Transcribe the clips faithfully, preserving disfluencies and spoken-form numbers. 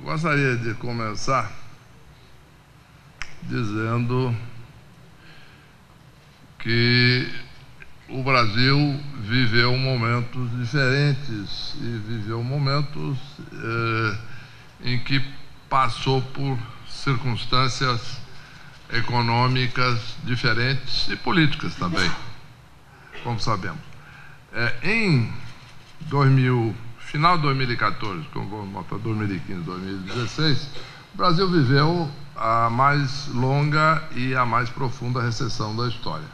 Gostaria de começar dizendo que o Brasil viveu momentos diferentes e viveu momentos eh, em que passou por circunstâncias econômicas diferentes e políticas também, como sabemos. É, em dois mil e quinze, final de dois mil e quatorze, como vamos botar dois mil e quinze, dois mil e dezesseis, o Brasil viveu a mais longa e a mais profunda recessão da história.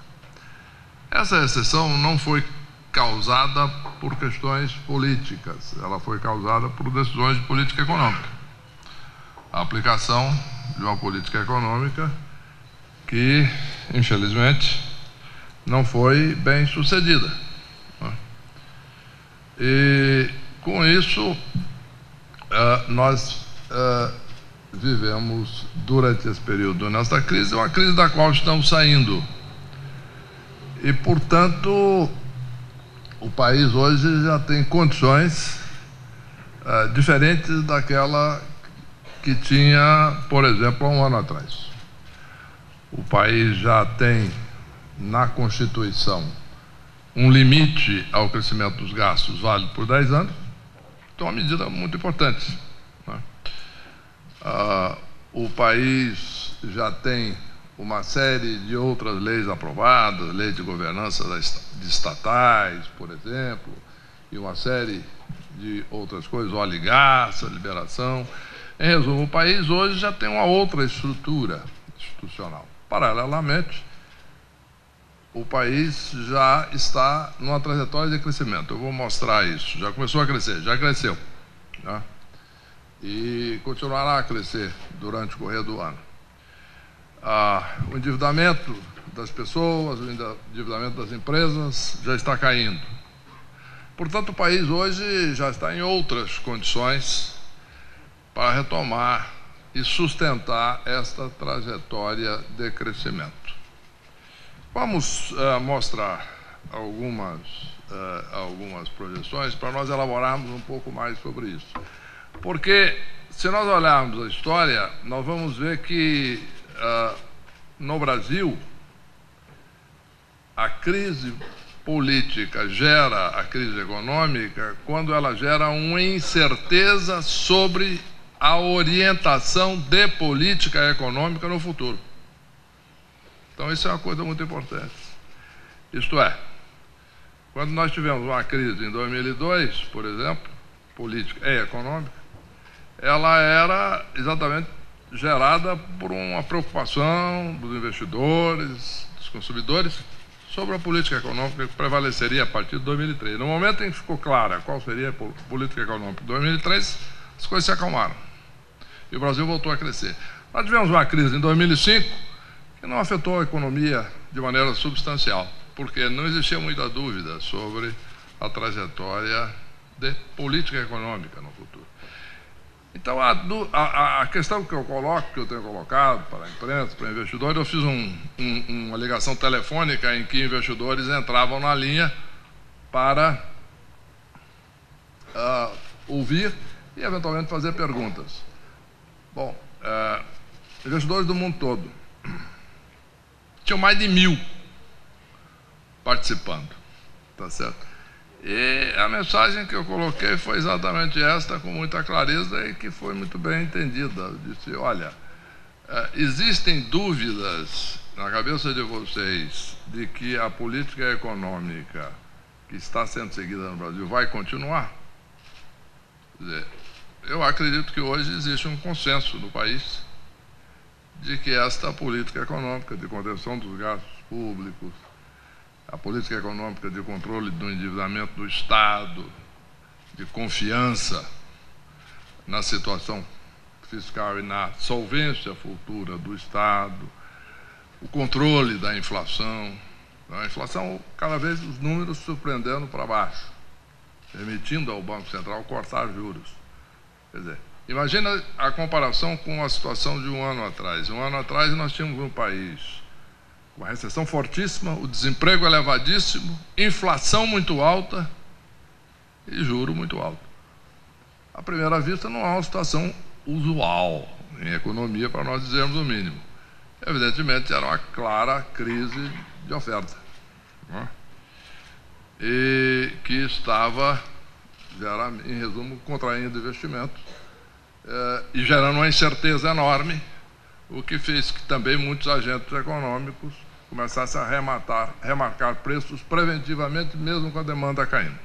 Essa recessão não foi causada por questões políticas, ela foi causada por decisões de política econômica. A aplicação de uma política econômica que, infelizmente, não foi bem sucedida. E com isso, nós vivemos, durante esse período, nessa crise, uma crise da qual estamos saindo. E, portanto, o país hoje já tem condições diferentes daquela que tinha, por exemplo, há um ano atrás. O país já tem, na Constituição, um limite ao crescimento dos gastos, válido por dez anos. Então, uma medida muito importante, né? Ah, o país já tem uma série de outras leis aprovadas, leis de governança de estatais, por exemplo, e uma série de outras coisas, óleo e gás, liberação. Em resumo, o país hoje já tem uma outra estrutura institucional. Paralelamente, o país já está numa trajetória de crescimento. Eu vou mostrar isso. Já começou a crescer, já cresceu, né? E continuará a crescer durante o correr do ano. Ah, o endividamento das pessoas, o endividamento das empresas já está caindo. Portanto, o país hoje já está em outras condições para retomar e sustentar esta trajetória de crescimento. Vamos uh, mostrar algumas, uh, algumas projeções para nós elaborarmos um pouco mais sobre isso. Porque, se nós olharmos a história, nós vamos ver que, uh, no Brasil, a crise política gera a crise econômica quando ela gera uma incerteza sobre a orientação de política econômica no futuro. Então, isso é uma coisa muito importante. Isto é, quando nós tivemos uma crise em dois mil e dois, por exemplo, política e econômica, ela era exatamente gerada por uma preocupação dos investidores, dos consumidores, sobre a política econômica que prevaleceria a partir de dois mil e três. No momento em que ficou clara qual seria a política econômica de dois mil e três, as coisas se acalmaram e o Brasil voltou a crescer. Nós tivemos uma crise em dois mil e cinco, que não afetou a economia de maneira substancial, porque não existia muita dúvida sobre a trajetória de política econômica no futuro. Então, a, a, a questão que eu coloco, que eu tenho colocado para a imprensa, para investidores, eu fiz um, um, uma ligação telefônica em que investidores entravam na linha para uh, ouvir e, eventualmente, fazer perguntas. Bom, uh, investidores do mundo todo, tinham mais de mil participando, tá certo? E a mensagem que eu coloquei foi exatamente esta, com muita clareza, e que foi muito bem entendida. Eu disse, olha, existem dúvidas na cabeça de vocês de que a política econômica que está sendo seguida no Brasil vai continuar? Quer dizer, eu acredito que hoje existe um consenso no país de que esta política econômica de contenção dos gastos públicos, a política econômica de controle do endividamento do Estado, de confiança na situação fiscal e na solvência futura do Estado, o controle da inflação, a inflação cada vez os números surpreendendo para baixo, permitindo ao Banco Central cortar juros. Quer dizer, Imagina a comparação com a situação de um ano atrás. Um ano atrás nós tínhamos um país com a recessão fortíssima, o desemprego elevadíssimo, inflação muito alta e juro muito alto. À primeira vista não há uma situação usual em economia para nós dizermos o mínimo. Evidentemente era uma clara crise de oferta, não é? E que estava, era, em resumo, contraindo investimento eh, e gerando uma incerteza enorme, o que fez que também muitos agentes econômicos começassem a rematar, remarcar preços preventivamente, mesmo com a demanda caindo.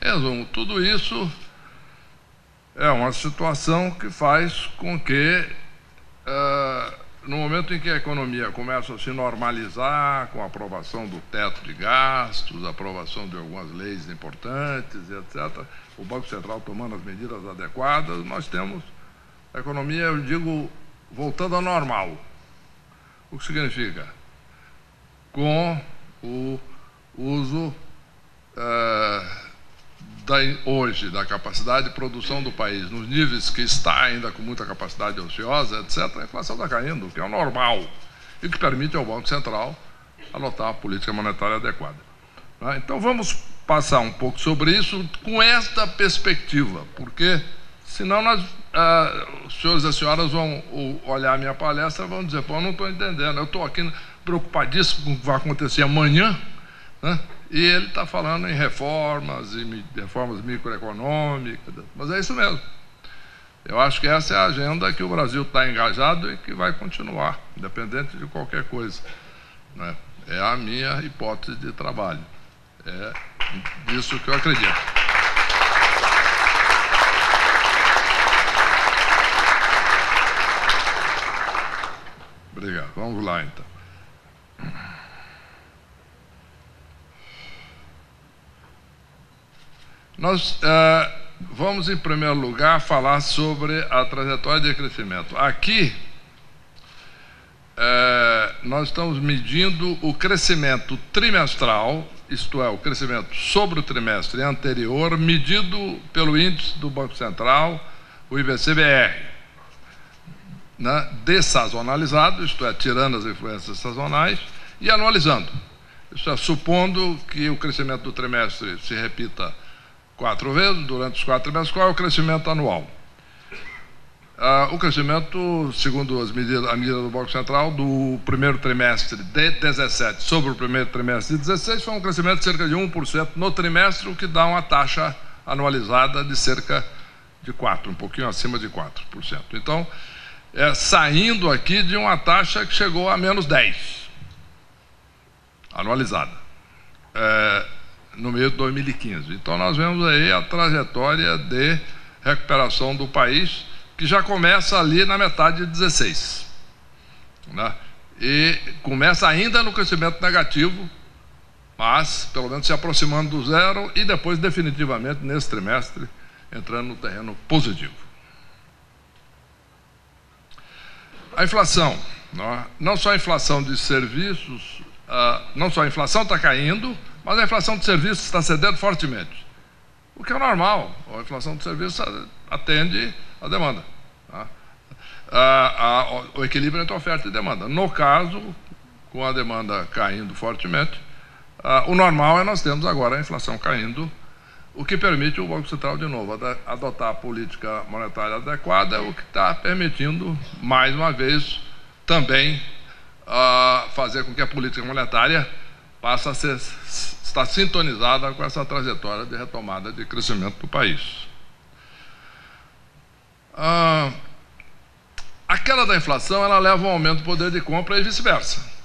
Em resumo, tudo isso é uma situação que faz com que, eh, no momento em que a economia começa a se normalizar, com a aprovação do teto de gastos, a aprovação de algumas leis importantes, etcétera, o Banco Central tomando as medidas adequadas, nós temos a economia, eu digo, voltando ao normal. O que significa? Com o uso eh, da, hoje da capacidade de produção do país, nos níveis que está ainda com muita capacidade ociosa, etcétera, a inflação está caindo, o que é o normal, e que permite ao Banco Central adotar a política monetária adequada. Então vamos passar um pouco sobre isso com esta perspectiva, porque senão nós, ah, os senhores e as senhoras vão olhar a minha palestra e vão dizer, pô, eu não estou entendendo, eu estou aqui preocupadíssimo com o que vai acontecer amanhã, né? E ele está falando em reformas, em reformas microeconômicas, mas é isso mesmo. Eu acho que essa é a agenda que o Brasil está engajado e que vai continuar, independente de qualquer coisa, né? É a minha hipótese de trabalho, é disso que eu acredito. Obrigado. Vamos lá, então. Nós eh, vamos, em primeiro lugar, falar sobre a trajetória de crescimento. Aqui, eh, nós estamos medindo o crescimento trimestral, isto é, o crescimento sobre o trimestre anterior, medido pelo índice do Banco Central, o I B C B R. Né, dessazonalizado, isto é, tirando as influências sazonais, e anualizando. Isso é, supondo que o crescimento do trimestre se repita quatro vezes, durante os quatro trimestres, qual é o crescimento anual? Ah, o crescimento, segundo as medidas, a medida do Banco Central, do primeiro trimestre de dezessete sobre o primeiro trimestre de dezesseis, foi um crescimento de cerca de um por cento no trimestre, o que dá uma taxa anualizada de cerca de quatro por cento, um pouquinho acima de quatro por cento. Então, É, saindo aqui de uma taxa que chegou a menos dez, anualizada, é, no meio de dois mil e quinze. Então nós vemos aí a trajetória de recuperação do país, que já começa ali na metade de dezesseis, né? E começa ainda no crescimento negativo, mas pelo menos se aproximando do zero e depois definitivamente nesse trimestre entrando no terreno positivo. A inflação, não só a inflação de serviços, não só a inflação está caindo, mas a inflação de serviços está cedendo fortemente, o que é normal, a inflação de serviços atende a demanda, o equilíbrio entre oferta e demanda. No caso, com a demanda caindo fortemente, o normal é nós temos agora a inflação caindo, o que permite o Banco Central, de novo, adotar a política monetária adequada, o que está permitindo, mais uma vez, também uh, fazer com que a política monetária passe a ser, estar sintonizada com essa trajetória de retomada de crescimento do país. Uh, a queda da inflação, ela leva a um aumento do poder de compra e vice-versa,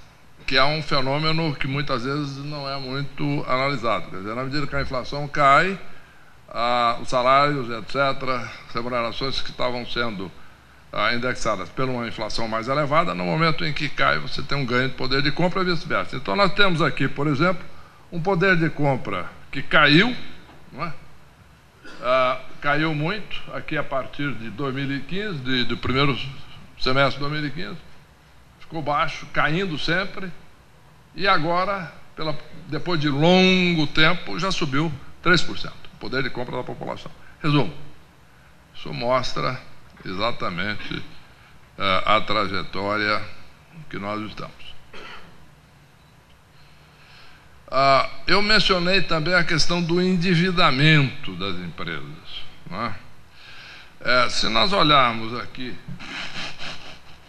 que é um fenômeno que muitas vezes não é muito analisado. Quer dizer, na medida que a inflação cai, ah, os salários, etcétera, as remunerações que estavam sendo ah, indexadas por uma inflação mais elevada, no momento em que cai, você tem um ganho de poder de compra e vice-versa. Então, nós temos aqui, por exemplo, um poder de compra que caiu, não é? ah, caiu muito, aqui a partir de dois mil e quinze, de, do primeiro semestre de dois mil e quinze, ficou baixo, caindo sempre. E agora, pela, depois de longo tempo, já subiu três por cento, o poder de compra da população. Resumo, Isso mostra exatamente uh, a trajetória que nós estamos. Uh, eu mencionei também a questão do endividamento das empresas, não é? É, se nós olharmos aqui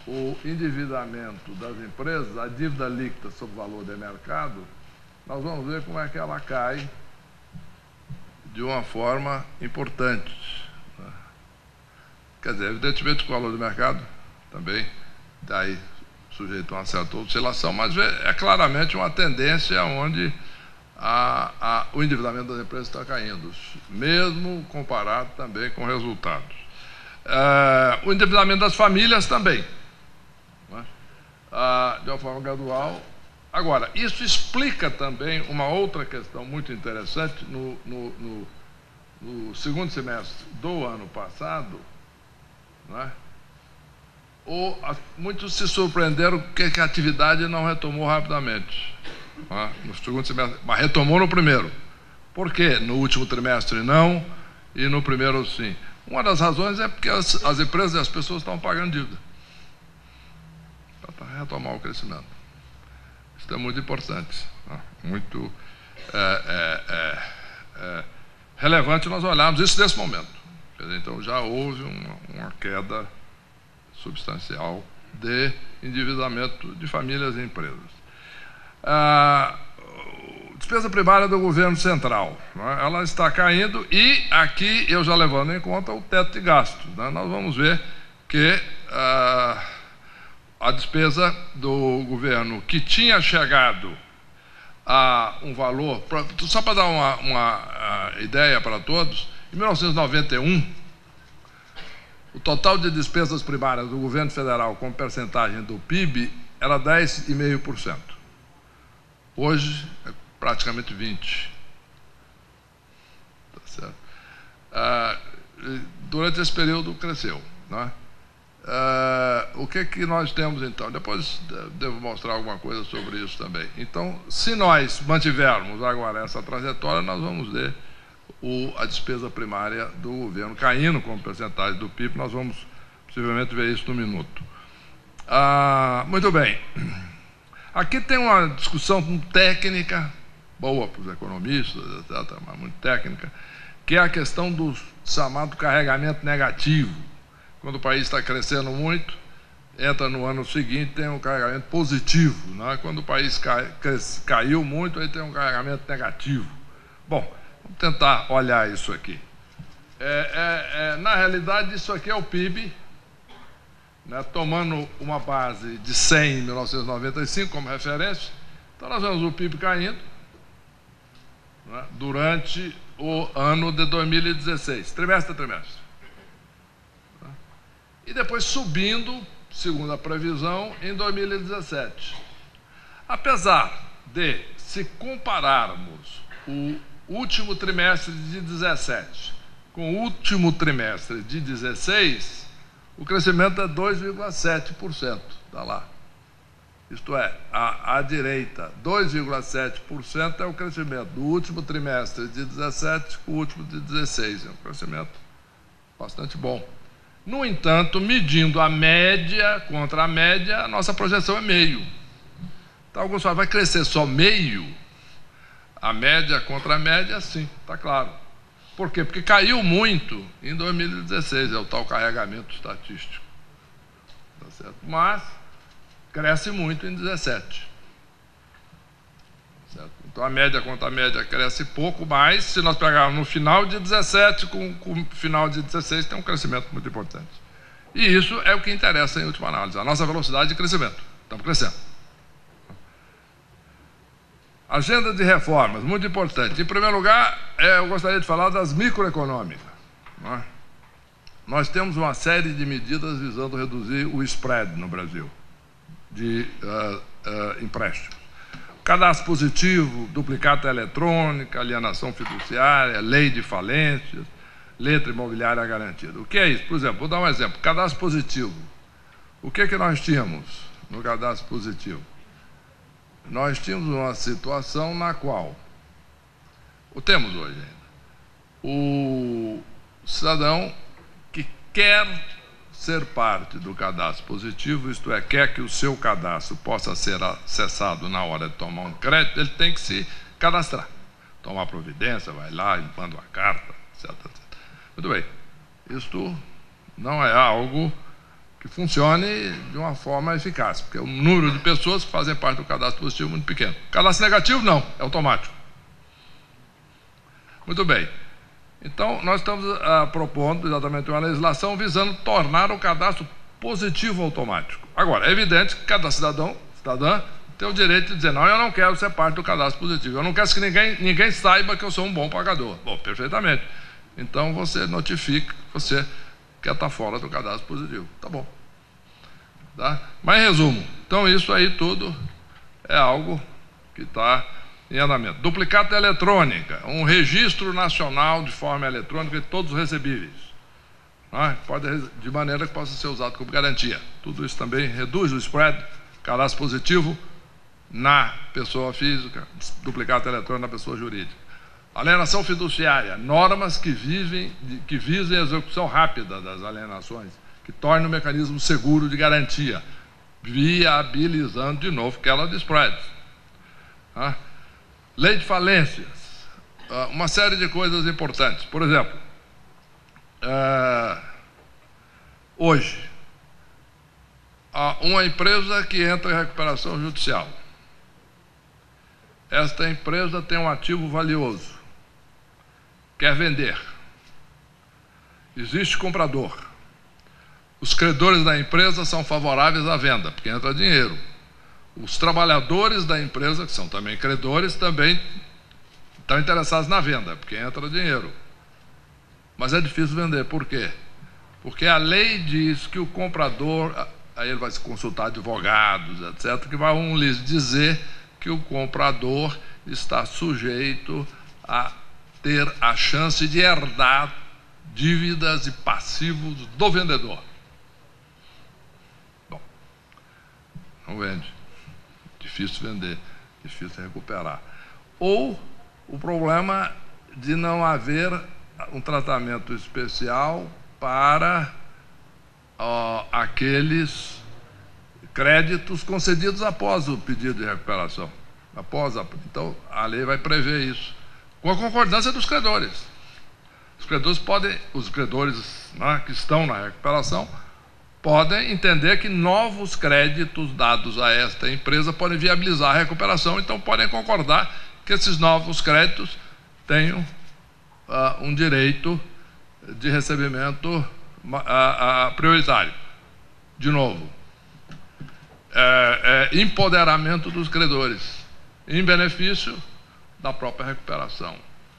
o endividamento das empresas, a dívida líquida sobre o valor de mercado, nós vamos ver como é que ela cai de uma forma importante. Quer dizer, evidentemente que o valor de mercado também está aí sujeito a uma certa oscilação, mas é claramente uma tendência onde A, a, o endividamento das empresas está caindo, mesmo comparado também com resultados. Ah, o endividamento das famílias também, né? Ah, de uma forma gradual. Agora, isso explica também uma outra questão muito interessante. No, no, no, no segundo semestre do ano passado, né? Ou, a, muitos se surpreenderam que, que a atividade não retomou rapidamente. No segundo semestre, mas retomou no primeiro. Por quê? No último trimestre não, e no primeiro sim. Uma das razões é porque as, as empresas e as pessoas estão pagando dívida para retomar o crescimento. Isso é muito importante, muito é, é, é, é, relevante nós olharmos isso nesse momento. Então já houve uma, uma queda substancial de endividamento de famílias e empresas. A despesa primária do governo central, né? Ela está caindo, e aqui eu já levando em conta o teto de gastos, né? Nós vamos ver que uh, a despesa do governo, que tinha chegado a um valor, pra, só para dar uma, uma uh, ideia para todos, em mil novecentos e noventa e um o total de despesas primárias do governo federal com percentagem do P I B era dez vírgula cinco por cento. Hoje é praticamente vinte por cento. Tá certo? Ah, durante esse período cresceu, né? Ah, o que que nós temos então? Depois devo mostrar alguma coisa sobre isso também. Então, se nós mantivermos agora essa trajetória, nós vamos ver o, a despesa primária do governo caindo como percentagem do P I B. Nós vamos possivelmente ver isso no minuto. Ah, muito bem. Aqui tem uma discussão técnica, boa para os economistas, etcétera, mas muito técnica, que é a questão do chamado carregamento negativo. Quando o país está crescendo muito, entra no ano seguinte, tem um carregamento positivo, né? Quando o país cai, cres, caiu muito, aí tem um carregamento negativo. Bom, vamos tentar olhar isso aqui. É, é, é, na realidade, isso aqui é o P I B, né, tomando uma base de cem em mil novecentos e noventa e cinco como referência. Então nós vemos o P I B caindo, né, durante o ano de dois mil e dezesseis, trimestre a trimestre, né, e depois subindo, segundo a previsão, em dois mil e dezessete. Apesar de, se compararmos o último trimestre de dezessete com o último trimestre de dezesseis, o crescimento é dois vírgula sete por cento, está lá. Isto é, à, à direita, dois vírgula sete por cento é o crescimento do último trimestre de dezessete com o último de dezesseis. É um crescimento bastante bom. No entanto, medindo a média contra a média, a nossa projeção é meio. Então, alguns falam, vai crescer só meio? A média contra a média, sim, está claro. Por quê? Porque caiu muito em dois mil e dezesseis, é o tal carregamento estatístico. Tá certo? Mas cresce muito em dois mil e dezessete. Tá certo? Então a média contra a média cresce pouco, mas se nós pegarmos no final de dezessete com, com o final de dezesseis, tem um crescimento muito importante. E isso é o que interessa em última análise, a nossa velocidade de crescimento. Estamos crescendo. Agenda de reformas, muito importante. Em primeiro lugar, eu gostaria de falar das microeconômicas, não é? Nós temos uma série de medidas visando reduzir o spread no Brasil de uh, uh, empréstimos. Cadastro positivo, duplicata eletrônica, alienação fiduciária, lei de falências, letra imobiliária garantida. O que é isso? Por exemplo, vou dar um exemplo. Cadastro positivo. O que é que nós tínhamos no cadastro positivo? Nós tínhamos uma situação na qual, ou temos hoje ainda, o cidadão que quer ser parte do cadastro positivo, isto é, quer que o seu cadastro possa ser acessado na hora de tomar um crédito, ele tem que se cadastrar. Tomar providência, vai lá, manda uma carta, etcétera, etcétera. Muito bem, isto não é algo que funcione de uma forma eficaz, porque o número de pessoas que fazem parte do cadastro positivo é muito pequeno. Cadastro negativo, não, é automático. Muito bem. Então, nós estamos ah, propondo exatamente uma legislação visando tornar o cadastro positivo automático. Agora, é evidente que cada cidadão, cidadã, tem o direito de dizer, não, eu não quero ser parte do cadastro positivo, eu não quero que ninguém, ninguém saiba que eu sou um bom pagador. Bom, perfeitamente. Então, você notifica que você quer estar fora do cadastro positivo. Tá bom. Tá? Mas, em resumo, então isso aí tudo é algo que está em andamento. Duplicata eletrônica, um registro nacional de forma eletrônica de todos os recebíveis. Né? Pode, de maneira que possa ser usado como garantia. Tudo isso também reduz o spread, cadastro positivo na pessoa física, duplicata eletrônica na pessoa jurídica. Alienação fiduciária, normas que, vivem, que visem a execução rápida das alienações, que torne o mecanismo seguro de garantia, viabilizando de novo aquela de spread. Né? Lei de falências, uma série de coisas importantes. Por exemplo, hoje, uma empresa que entra em recuperação judicial. Esta empresa tem um ativo valioso, quer vender. Existe comprador. Os credores da empresa são favoráveis à venda, porque entra dinheiro. Os trabalhadores da empresa, que são também credores, também estão interessados na venda, porque entra dinheiro. Mas é difícil vender, por quê? Porque a lei diz que o comprador, aí ele vai se consultar advogados, etcétera, que vão lhes dizer que o comprador está sujeito a ter a chance de herdar dívidas e passivos do vendedor. Bom, não vende. Difícil vender, difícil recuperar. Ou o problema de não haver um tratamento especial para ó, aqueles créditos concedidos após o pedido de recuperação. Após a, então, a lei vai prever isso. Com a concordância dos credores. Os credores podem, os credores né, que estão na recuperação, podem entender que novos créditos dados a esta empresa podem viabilizar a recuperação, então podem concordar que esses novos créditos tenham uh, um direito de recebimento uh, uh, prioritário. De novo, é, é empoderamento dos credores, em benefício da própria recuperação.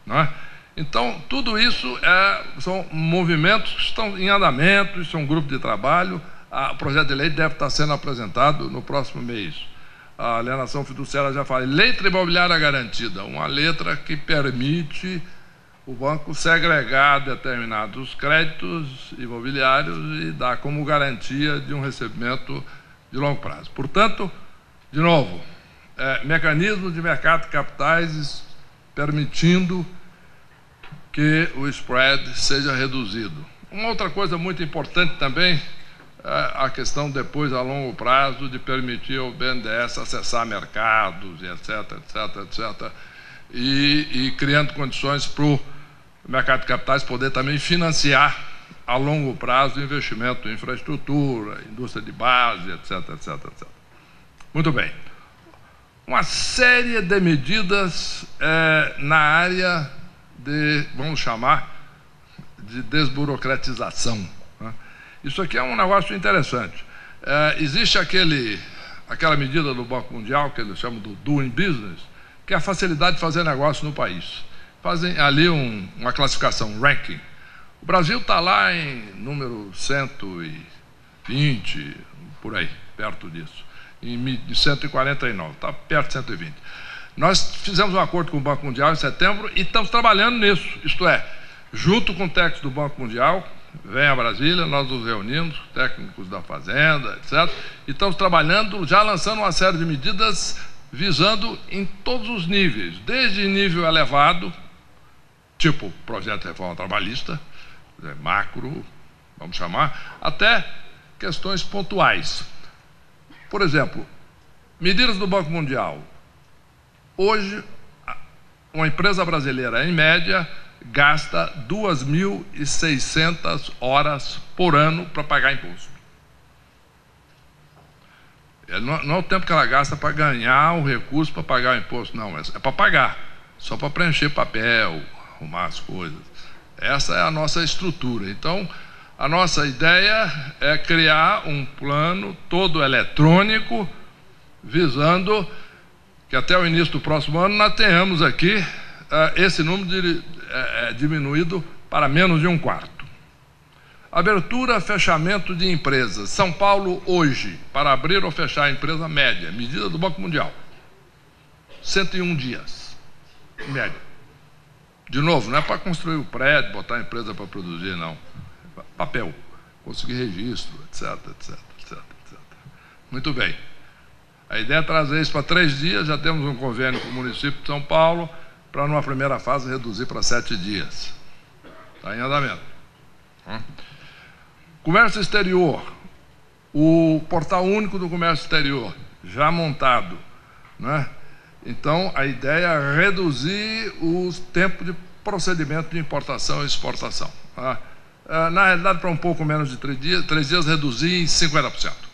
Não é? Então, tudo isso é, são movimentos que estão em andamento, isso é um grupo de trabalho, a, o projeto de lei deve estar sendo apresentado no próximo mês. A alienação fiduciária, já falei, letra imobiliária garantida, uma letra que permite o banco segregar determinados créditos imobiliários e dar como garantia de um recebimento de longo prazo. Portanto, de novo, é, mecanismo de mercado de capitais permitindo que o spread seja reduzido. Uma outra coisa muito importante também é a questão depois, a longo prazo, de permitir ao B N D E S acessar mercados, etcétera, etcétera, etcétera, e, e criando condições para o mercado de capitais poder também financiar a longo prazo o investimento em infraestrutura, indústria de base, etcétera, etcétera, etcétera. Muito bem. Uma série de medidas é, na área de, vamos chamar, de desburocratização. Né? Isso aqui é um negócio interessante. É, existe aquele, aquela medida do Banco Mundial, que eles chamam do doing business, que é a facilidade de fazer negócio no país. Fazem ali um, uma classificação, um ranking. O Brasil está lá em número cento e vinte, por aí, perto disso. Em cento e quarenta e nove, está perto de cento e vinte. Nós fizemos um acordo com o Banco Mundial em setembro e estamos trabalhando nisso, isto é, junto com o técnico do Banco Mundial, vem a Brasília, nós nos reunimos, técnicos da Fazenda, etcétera, e estamos trabalhando, já lançando uma série de medidas visando em todos os níveis, desde nível elevado, tipo projeto de reforma trabalhista, macro, vamos chamar, até questões pontuais. Por exemplo, medidas do Banco Mundial. Hoje, uma empresa brasileira, em média, gasta duas mil e seiscentas horas por ano para pagar imposto. Não é o tempo que ela gasta para ganhar o recurso para pagar o imposto, não. É para pagar, só para preencher papel, arrumar as coisas. Essa é a nossa estrutura. Então, a nossa ideia é criar um plano todo eletrônico, visando que até o início do próximo ano nós tenhamos aqui uh, esse número de, uh, diminuído para menos de um quarto. Abertura, fechamento de empresas. São Paulo hoje, para abrir ou fechar a empresa média, medida do Banco Mundial, cento e um dias, média. De novo, não é para construir o prédio, botar a empresa para produzir, não. Papel, conseguir registro, etc, etc, etc, etcétera. Muito bem. A ideia é trazer isso para três dias, já temos um convênio com o município de São Paulo, para numa primeira fase reduzir para sete dias. Está em andamento. Hum? Comércio exterior, o portal único do comércio exterior, já montado, né? Então, a ideia é reduzir o tempo de procedimento de importação e exportação. Tá? Na realidade, para um pouco menos de três dias, três dias reduzir em cinquenta por cento.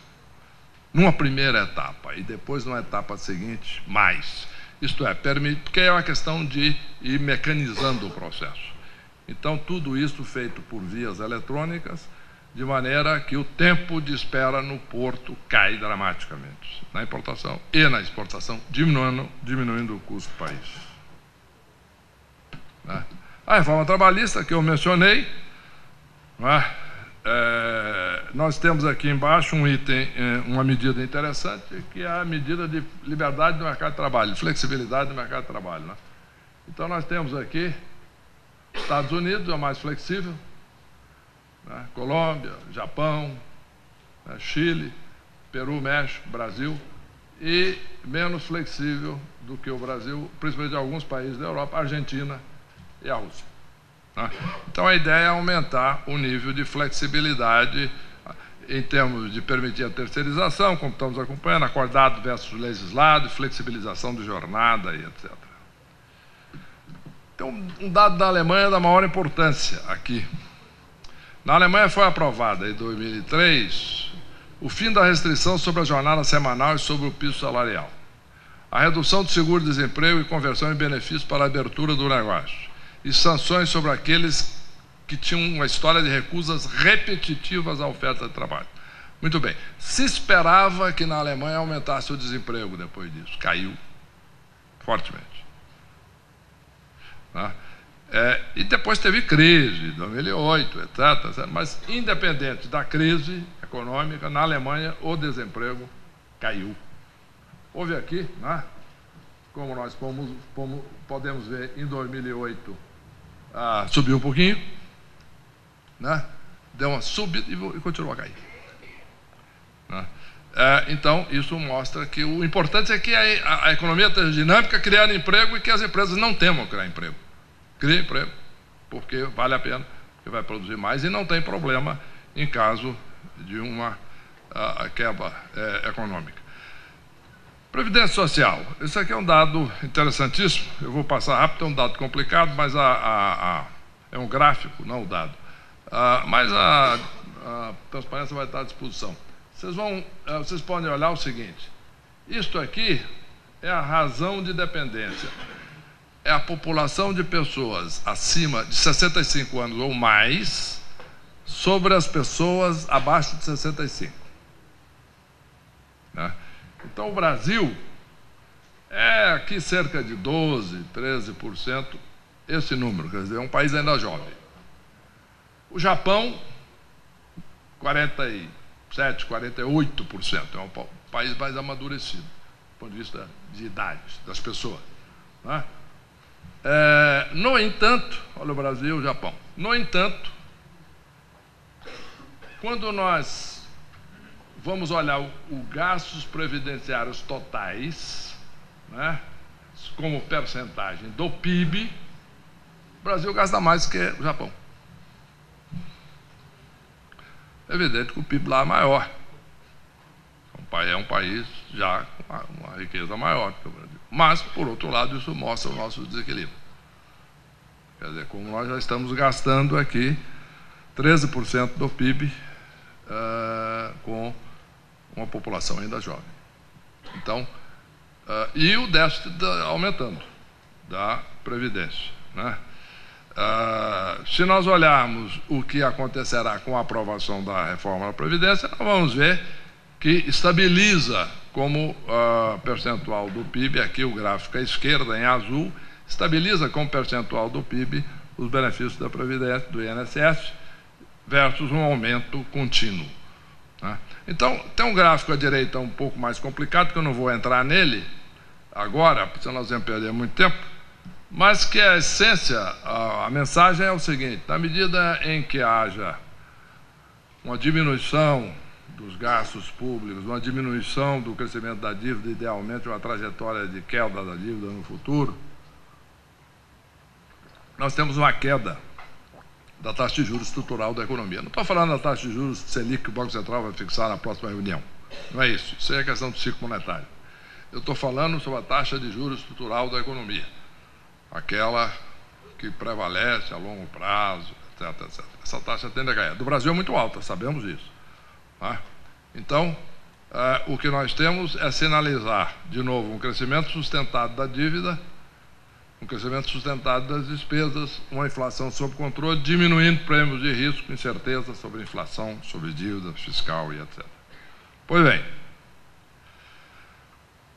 Numa primeira etapa, e depois, numa etapa seguinte, mais. Isto é, permite, porque é uma questão de ir mecanizando o processo. Então, tudo isso feito por vias eletrônicas, de maneira que o tempo de espera no porto cai dramaticamente, na importação e na exportação, diminuindo, diminuindo o custo do país. Né? A reforma trabalhista que eu mencionei, né? é, nós temos aqui embaixo um item, uma medida interessante, que é a medida de liberdade do mercado de trabalho, flexibilidade do mercado de trabalho. Né? Então, nós temos aqui Estados Unidos, é o mais flexível, né? Colômbia, Japão, né? Chile, Peru, México, Brasil, e menos flexível do que o Brasil, principalmente de alguns países da Europa, Argentina e a Rússia. Né? Então, a ideia é aumentar o nível de flexibilidade em termos de permitir a terceirização, como estamos acompanhando, acordado versus legislado, flexibilização de jornada e etcétera. Tem um dado da Alemanha da maior importância aqui. Na Alemanha foi aprovada, em dois mil e três, o fim da restrição sobre a jornada semanal e sobre o piso salarial, a redução do seguro-desemprego e conversão em benefícios para a abertura do negócio, e sanções sobre aqueles que tinham uma história de recusas repetitivas à oferta de trabalho. Muito bem. Se esperava que na Alemanha aumentasse o desemprego depois disso. Caiu fortemente. Né? É, e depois teve crise, dois mil e oito, etcétera. Mas, independente da crise econômica, na Alemanha o desemprego caiu. Houve aqui, né, como nós pomos, pomos, podemos ver, em dois mil e oito, ah, subiu um pouquinho, né, deu uma subida e, e continuou a cair. Né? É, então, isso mostra que o importante é que a, a, a economia esteja dinâmica, criando emprego, e que as empresas não temam criar emprego. Cria emprego, porque vale a pena, porque vai produzir mais e não tem problema em caso de uma a, a quebra é, econômica. Previdência social. Esse aqui é um dado interessantíssimo, eu vou passar rápido, é um dado complicado, mas a, a, a, é um gráfico, não o dado. A, mas a, a transparência vai estar à disposição. Vocês, vão, vocês podem olhar o seguinte, isto aqui é a razão de dependência. É a população de pessoas acima de sessenta e cinco anos ou mais sobre as pessoas abaixo de sessenta e cinco. Né? Então, o Brasil é aqui cerca de doze por cento, treze por cento, esse número, quer dizer, é um país ainda jovem. O Japão, quarenta e sete por cento, quarenta e oito por cento, é um país mais amadurecido, do ponto de vista de idade das pessoas. Né? É, no entanto, olha o Brasil e o Japão, no entanto, quando nós vamos olhar o, o gastos previdenciários totais, né, como percentagem do P I B, o Brasil gasta mais que o Japão. é evidente que o P I B lá é maior. É um país já com uma riqueza maior que o Brasil. Mas, por outro lado, isso mostra o nosso desequilíbrio. Quer dizer, como nós já estamos gastando aqui treze por cento do P I B uh, com uma população ainda jovem. Então, uh, e o déficit da, aumentando da Previdência, né? Uh, se nós olharmos o que acontecerá com a aprovação da reforma da Previdência, nós vamos ver que estabiliza como uh, percentual do P I B, aqui o gráfico à esquerda em azul, estabiliza como percentual do P I B os benefícios da Previdência, do I N S S, versus um aumento contínuo, né? Então, tem um gráfico à direita um pouco mais complicado, que eu não vou entrar nele agora, porque nós vamos perder muito tempo, mas que a essência, a, a mensagem é o seguinte: na medida em que haja uma diminuição dos gastos públicos, uma diminuição do crescimento da dívida, idealmente uma trajetória de queda da dívida no futuro, nós temos uma queda da taxa de juros estrutural da economia. Não estou falando da taxa de juros Selic que o Banco Central vai fixar na próxima reunião. Não é isso. Isso é questão do ciclo monetário. Eu estou falando sobre a taxa de juros estrutural da economia, aquela que prevalece a longo prazo, etcétera, etcétera. Essa taxa tende a cair. Do Brasil é muito alta, sabemos isso. Então, o que nós temos é sinalizar, de novo, um crescimento sustentado da dívida, um crescimento sustentado das despesas, uma inflação sob controle, diminuindo prêmios de risco, incerteza sobre inflação, sobre dívida fiscal e etcétera. Pois bem,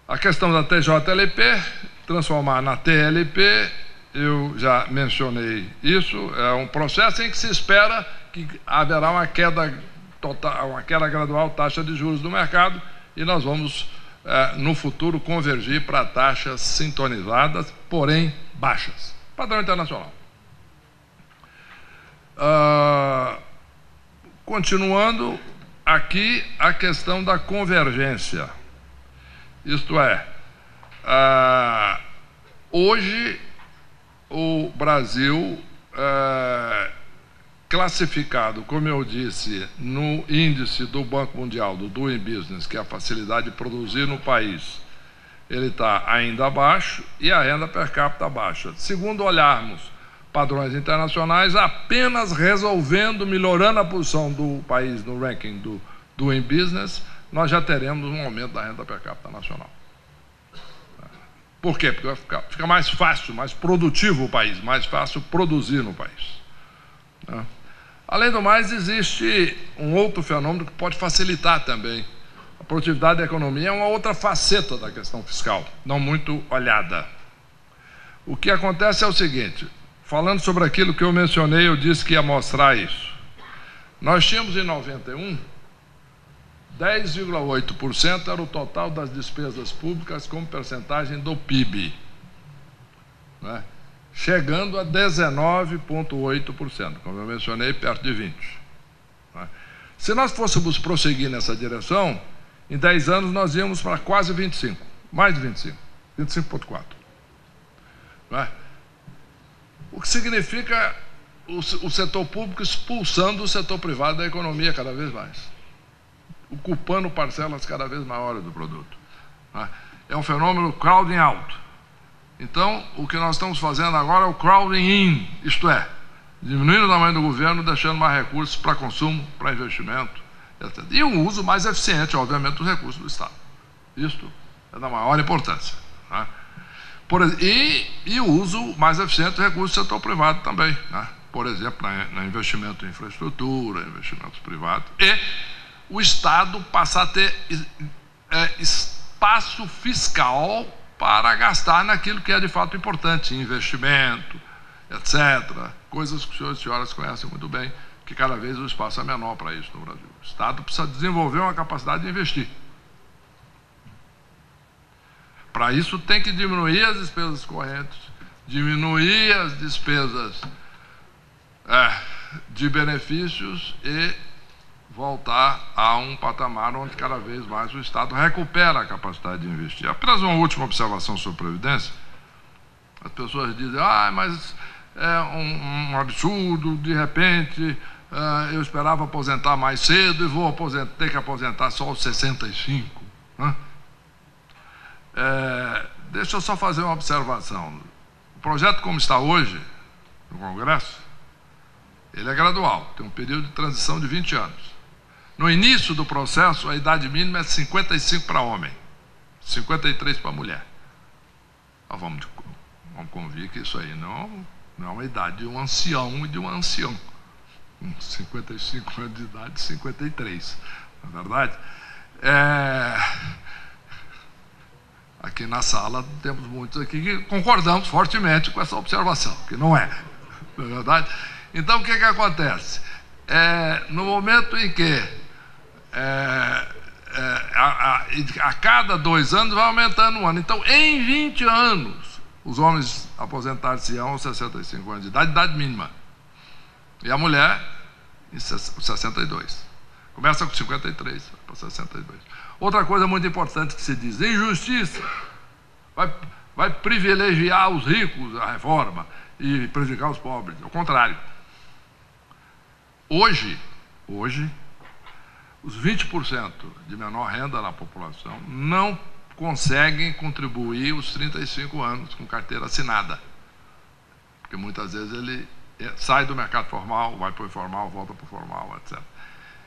a questão da T J L P, transformar na T L P, eu já mencionei isso, é um processo em que se espera que haverá uma queda total, uma queda gradual, taxa de juros do mercado, e nós vamos, eh, no futuro, convergir para taxas sintonizadas, porém baixas. Padrão internacional. Ah, continuando, aqui a questão da convergência. Isto é, ah, hoje o Brasil... Ah, classificado, como eu disse, no índice do Banco Mundial, do Doing Business, que é a facilidade de produzir no país, ele está ainda abaixo e a renda per capita baixa. Segundo olharmos padrões internacionais, apenas resolvendo, melhorando a posição do país no ranking do Doing Business, nós já teremos um aumento da renda per capita nacional. Por quê? Porque vai ficar, fica mais fácil, mais produtivo o país, mais fácil produzir no país, né? Além do mais, existe um outro fenômeno que pode facilitar também. A produtividade da economia é uma outra faceta da questão fiscal, não muito olhada. O que acontece é o seguinte, falando sobre aquilo que eu mencionei, eu disse que ia mostrar isso. Nós tínhamos em noventa e um, dez vírgula oito por cento era o total das despesas públicas como percentagem do P I B, né? Chegando a dezenove vírgula oito por cento, como eu mencionei, perto de vinte por cento. Se nós fôssemos prosseguir nessa direção, em dez anos nós íamos para quase vinte e cinco por cento, mais de vinte e cinco por cento, vinte e cinco vírgula quatro por cento. O que significa o setor público expulsando o setor privado da economia cada vez mais, ocupando parcelas cada vez maiores do produto. É um fenômeno crowding out. Então, o que nós estamos fazendo agora é o crowding in, isto é, diminuindo o tamanho do governo, deixando mais recursos para consumo, para investimento, etcétera. E um uso mais eficiente, obviamente, dos recursos do Estado. Isto é da maior importância, né? Por, e, e o uso mais eficiente dos recursos do setor privado também, né? Por exemplo, no investimento em infraestrutura, investimentos privados. E o Estado passar a ter é, espaço fiscal para gastar naquilo que é de fato importante, investimento, etcétera. Coisas que os senhores e senhoras conhecem muito bem, que cada vez o espaço é menor para isso no Brasil. O Estado precisa desenvolver uma capacidade de investir. Para isso tem que diminuir as despesas correntes, diminuir as despesas é, de benefícios e voltar a um patamar onde cada vez mais o Estado recupera a capacidade de investir. Apenas uma última observação sobre Previdência. As pessoas dizem, ah, mas é um, um absurdo, de repente eu esperava aposentar mais cedo e vou aposentar, ter que aposentar só aos sessenta e cinco. Né? É, deixa eu só fazer uma observação. O projeto como está hoje, no Congresso, ele é gradual, tem um período de transição de vinte anos. No início do processo, a idade mínima é cinquenta e cinco para homem, cinquenta e três para mulher. Mas vamos, vamos convir que isso aí não, não é uma idade de um ancião e de um ancião. cinquenta e cinco anos de idade, cinquenta e três, na verdade. É... Aqui na sala temos muitos aqui que concordamos fortemente com essa observação, que não é, na verdade. Então, o que, que acontece? É, no momento em que é, é, a, a, a cada dois anos vai aumentando um ano. Então, em vinte anos, os homens aposentar-se-ão aos sessenta e cinco anos de idade, idade mínima. E a mulher, em sessenta e dois. Começa com cinquenta e três, para sessenta e dois. Outra coisa muito importante que se diz, injustiça. Vai, vai privilegiar os ricos, a reforma, e prejudicar os pobres. Ao contrário. Hoje, hoje, os vinte por cento de menor renda na população não conseguem contribuir os trinta e cinco anos com carteira assinada. Porque muitas vezes ele sai do mercado formal, vai para o informal, volta para o formal, etcétera.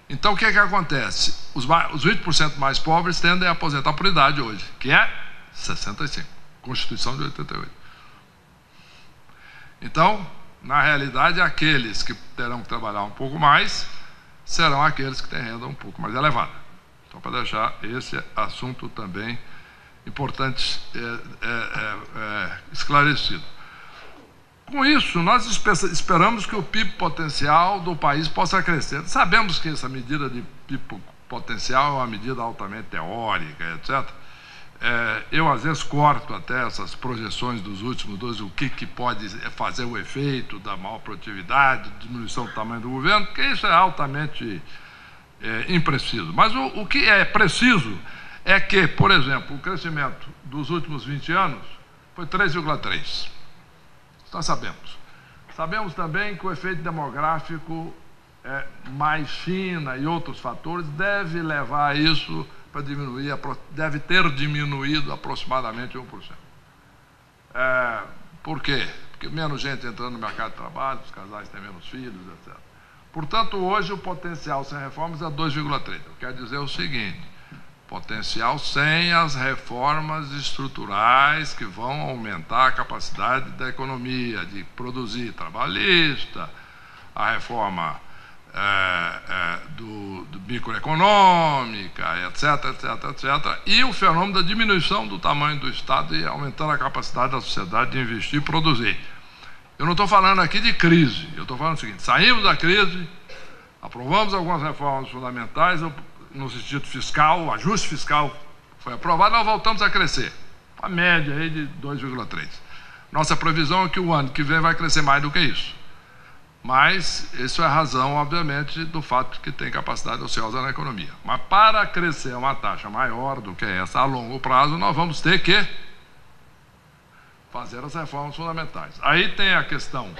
Então, o que é que acontece? Os, os vinte por cento mais pobres tendem a aposentar por idade hoje, que é sessenta e cinco, Constituição de oitenta e oito. Então, na realidade, aqueles que terão que trabalhar um pouco mais serão aqueles que têm renda um pouco mais elevada. Só para deixar esse assunto também importante é, é, é, esclarecido. Com isso, nós esperamos que o P I B potencial do país possa crescer. Sabemos que essa medida de P I B potencial é uma medida altamente teórica, etcétera. É, eu, às vezes, corto até essas projeções dos últimos dois, o que, que pode fazer o efeito da maior produtividade, diminuição do tamanho do governo, porque isso é altamente é, impreciso. Mas o, o que é preciso é que, por exemplo, o crescimento dos últimos vinte anos foi três vírgula três por cento. Nós sabemos. Sabemos também que o efeito demográfico é, mais China e outros fatores deve levar a isso para diminuir, deve ter diminuído aproximadamente um por cento. É, por quê? Porque menos gente entrando no mercado de trabalho, os casais têm menos filhos, etcétera. Portanto, hoje o potencial sem reformas é dois vírgula três por cento. Quer dizer o seguinte, potencial sem as reformas estruturais que vão aumentar a capacidade da economia, de produzir trabalhista, a reforma é, é, do, do microeconômica, etc, etc, etcétera. E o fenômeno da diminuição do tamanho do Estado e aumentando a capacidade da sociedade de investir e produzir. Eu não estou falando aqui de crise, eu estou falando o seguinte, saímos da crise, aprovamos algumas reformas fundamentais, eu, no sentido fiscal, o ajuste fiscal foi aprovado, nós voltamos a crescer. A média aí de dois vírgula três por cento. Nossa previsão é que o ano que vem vai crescer mais do que isso. Mas isso é a razão, obviamente, do fato de que tem capacidade ociosa na economia. Mas para crescer uma taxa maior do que essa a longo prazo, nós vamos ter que fazer as reformas fundamentais. Aí tem a questão,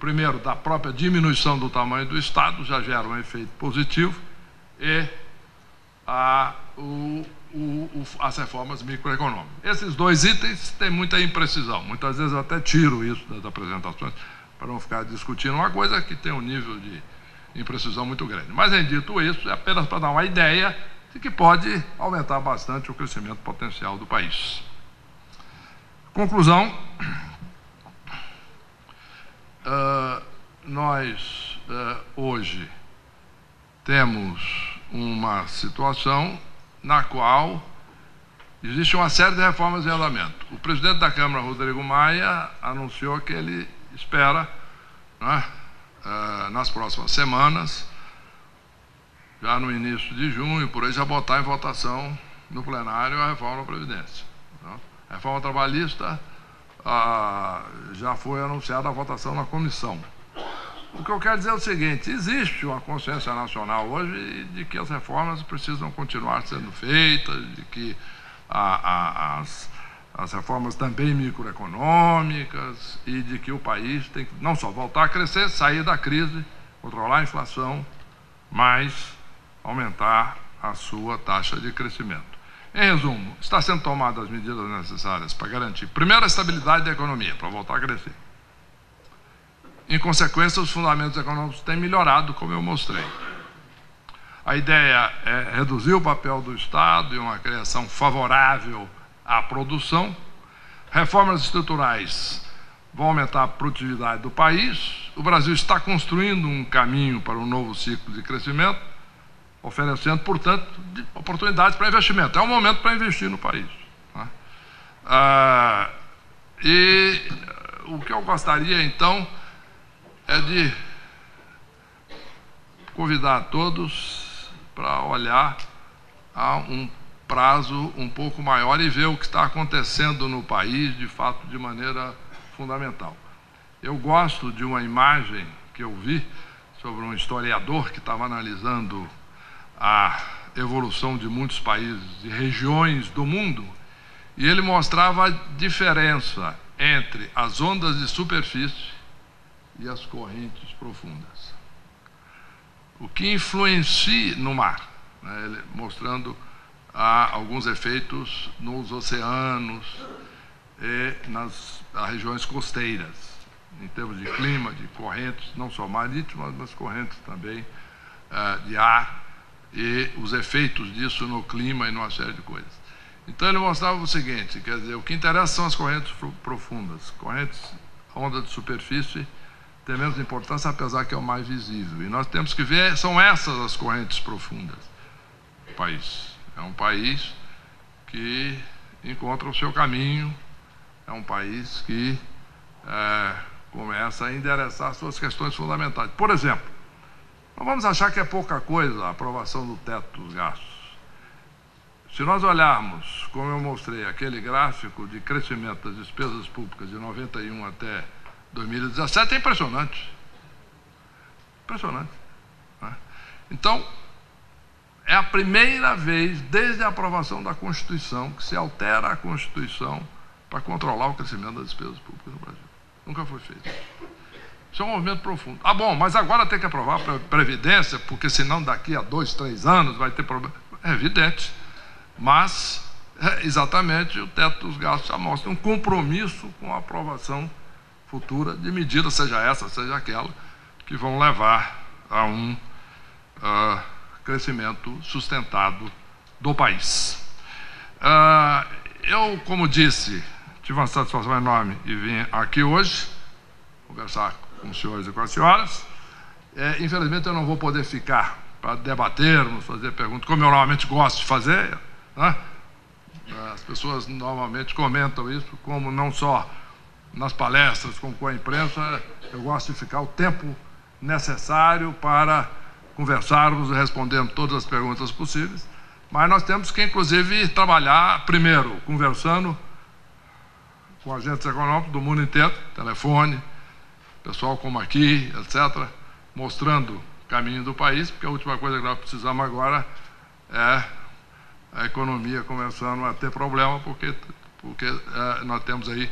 primeiro, da própria diminuição do tamanho do Estado, já gera um efeito positivo, e A, o, o, as reformas microeconômicas. Esses dois itens têm muita imprecisão. Muitas vezes eu até tiro isso das apresentações para não ficar discutindo uma coisa que tem um nível de imprecisão muito grande. Mas, em dito isso, é apenas para dar uma ideia de que pode aumentar bastante o crescimento potencial do país. Conclusão. Uh, nós, uh, hoje, temos uma situação na qual existe uma série de reformas em andamento. O presidente da Câmara, Rodrigo Maia, anunciou que ele espera, né, nas próximas semanas, já no início de junho, por aí já botar em votação no plenário a reforma da Previdência. A reforma trabalhista a, já foi anunciada a votação na comissão. O que eu quero dizer é o seguinte, existe uma consciência nacional hoje de que as reformas precisam continuar sendo feitas, de que a, a, as, as reformas também microeconômicas e de que o país tem que não só voltar a crescer, sair da crise controlar a inflação, mas aumentar a sua taxa de crescimento. Em resumo, está sendo tomadas as medidas necessárias para garantir, primeiro, a estabilidade da economia, para voltar a crescer. Em consequência, os fundamentos econômicos têm melhorado, como eu mostrei. A ideia é reduzir o papel do Estado e uma criação favorável à produção. Reformas estruturais vão aumentar a produtividade do país. O Brasil está construindo um caminho para um novo ciclo de crescimento, oferecendo, portanto, oportunidades para investimento. É o momento para investir no país. Tá? Ah, e o que eu gostaria, então, é de convidar a todos para olhar a um prazo um pouco maior e ver o que está acontecendo no país, de fato, de maneira fundamental. Eu gosto de uma imagem que eu vi sobre um historiador que estava analisando a evolução de muitos países e regiões do mundo, e ele mostrava a diferença entre as ondas de superfície e as correntes profundas. O que influencia no mar, né? Ele mostrando ah, alguns efeitos nos oceanos e nas regiões costeiras, em termos de clima, de correntes, não só marítimas, mas correntes também ah, de ar, e os efeitos disso no clima e numa série de coisas. Então ele mostrava o seguinte, quer dizer, o que interessa são as correntes profundas, correntes, onda de superfície, tem menos importância, apesar que é o mais visível. E nós temos que ver, são essas as correntes profundas do país. É um país que encontra o seu caminho, é um país que é, começa a endereçar suas questões fundamentais. Por exemplo, não vamos achar que é pouca coisa a aprovação do teto dos gastos. Se nós olharmos, como eu mostrei, aquele gráfico de crescimento das despesas públicas de noventa e um até dois mil e dezessete, é impressionante. Impressionante. Né? Então, é a primeira vez, desde a aprovação da Constituição, que se altera a Constituição para controlar o crescimento das despesas públicas no Brasil. Nunca foi feito. Isso é um movimento profundo. Ah, bom, mas agora tem que aprovar a Previdência, porque senão daqui a dois, três anos vai ter problema. É evidente. Mas, exatamente, o teto dos gastos já mostra um compromisso com a aprovação futura de medidas, seja essa, seja aquela, que vão levar a um uh, crescimento sustentado do país. Uh, eu, como disse, tive uma satisfação enorme e vim aqui hoje conversar com os senhores e com as senhoras. É, infelizmente, eu não vou poder ficar para debatermos, fazer perguntas, como eu normalmente gosto de fazer, né? As pessoas normalmente comentam isso, como não só nas palestras, com a imprensa, eu gosto de ficar o tempo necessário para conversarmos e respondermos todas as perguntas possíveis, mas nós temos que, inclusive, trabalhar, primeiro, conversando com agentes econômicos do mundo inteiro, telefone, pessoal como aqui, etcétera, mostrando o caminho do país, porque a última coisa que nós precisamos agora é a economia começando a ter problema, porque, porque é, nós temos aí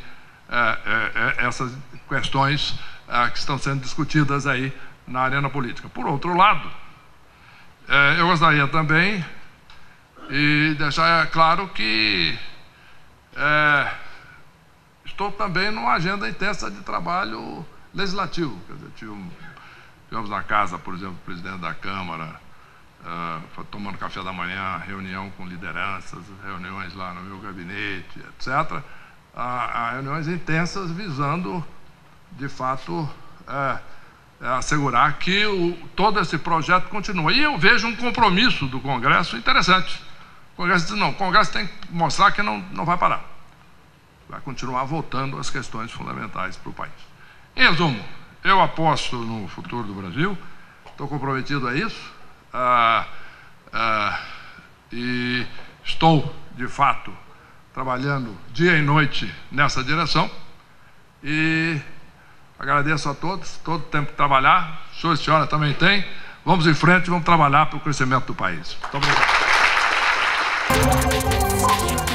É, é, é, essas questões é, que estão sendo discutidas aí na arena política. Por outro lado, é, eu gostaria também de deixar claro que é, estou também numa agenda intensa de trabalho legislativo. Quer dizer, tivemos, tivemos na casa, por exemplo, o presidente da Câmara é, tomando café da manhã, reunião com lideranças, reuniões lá no meu gabinete, etcétera, a reuniões intensas visando, de fato, é, é assegurar que o, todo esse projeto continua. E eu vejo um compromisso do Congresso interessante. O Congresso diz, não, o Congresso tem que mostrar que não, não vai parar. Vai continuar votando as questões fundamentais para o país. Em resumo, eu aposto no futuro do Brasil, estou comprometido a isso, ah, ah, e estou, de fato, trabalhando dia e noite nessa direção, e agradeço a todos, todo o tempo que trabalhar, o senhor e a senhora também tem, vamos em frente, vamos trabalhar para o crescimento do país. Muito obrigado.